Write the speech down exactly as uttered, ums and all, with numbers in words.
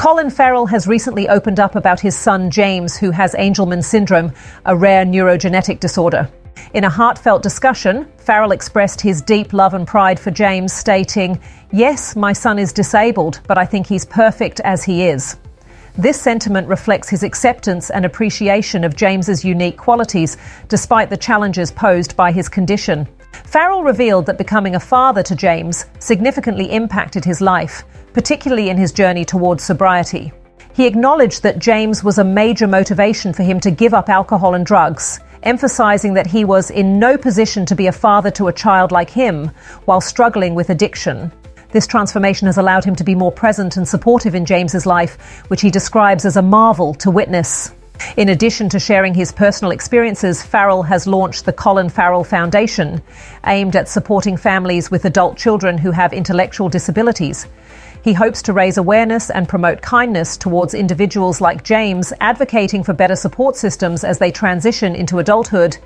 Colin Farrell has recently opened up about his son James, who has Angelman syndrome, a rare neurogenetic disorder. In a heartfelt discussion, Farrell expressed his deep love and pride for James, stating, "Yes, my son is disabled, but I think he's perfect as he is." This sentiment reflects his acceptance and appreciation of James's unique qualities, despite the challenges posed by his condition. Farrell revealed that becoming a father to James significantly impacted his life, particularly in his journey towards sobriety. He acknowledged that James was a major motivation for him to give up alcohol and drugs, emphasizing that he was in no position to be a father to a child like him while struggling with addiction. This transformation has allowed him to be more present and supportive in James's life, which he describes as a marvel to witness. In addition to sharing his personal experiences, Farrell has launched the Colin Farrell Foundation, aimed at supporting families with adult children who have intellectual disabilities. He hopes to raise awareness and promote kindness towards individuals like James, advocating for better support systems as they transition into adulthood.